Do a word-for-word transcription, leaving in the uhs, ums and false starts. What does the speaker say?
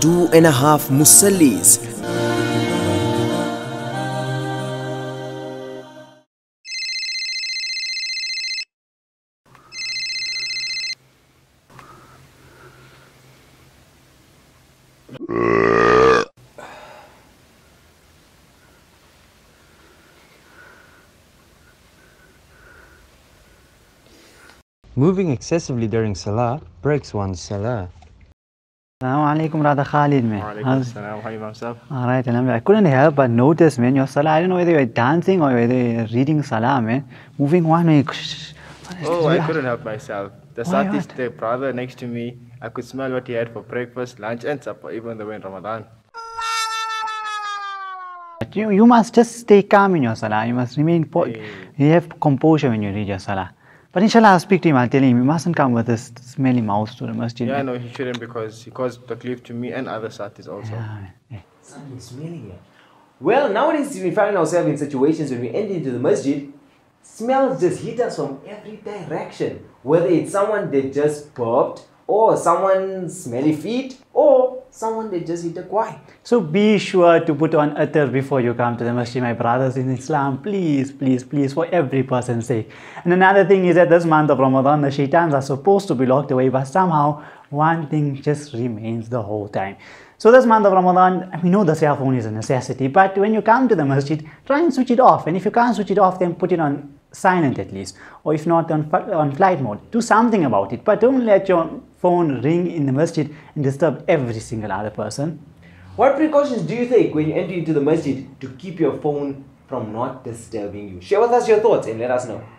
two and a half Musallis. Moving excessively during salah breaks one's salah. Assalamu alaikum, Radha Khalid, man. Wa alaikum assalam. How are you, myself? All right, alhamdulillah. I couldn't help but notice, man, your salah. I don't know whether you're dancing or whether you're reading salah, man. Moving one way. Oh, I couldn't help myself. The Satish, the brother next to me, I could smell what he had for breakfast, lunch, and supper, even though we're in Ramadan. You, you must just stay calm in your salah. You must remain. Hey. You have composure when you read your salah. But inshallah, I'll speak to him. I'll tell him he mustn't come with his smelly mouth to the masjid. Yeah, no, he shouldn't, because he caused taklif to me and other satis also. Yeah, yeah. Something smelly here. Well, nowadays we find ourselves in situations when we enter into the masjid, smells just hit us from every direction. Whether it's someone that just burped, or someone's smelly feet, or someone that just hit a kwai. So be sure to put on atar before you come to the masjid, my brothers in Islam. Please, please, please, for every person's sake. And another thing is that this month of Ramadan, the shaitans are supposed to be locked away, but somehow one thing just remains the whole time. So this month of Ramadan, we know the cell phone is a necessity, but when you come to the masjid, try and switch it off. And if you can't switch it off, then put it on silent at least, or if not on, on flight mode. Do something about it, but don't let your phone ring in the masjid and disturb every single other person. What precautions do you take when you enter into the masjid to keep your phone from not disturbing you? Share with us your thoughts and let us know.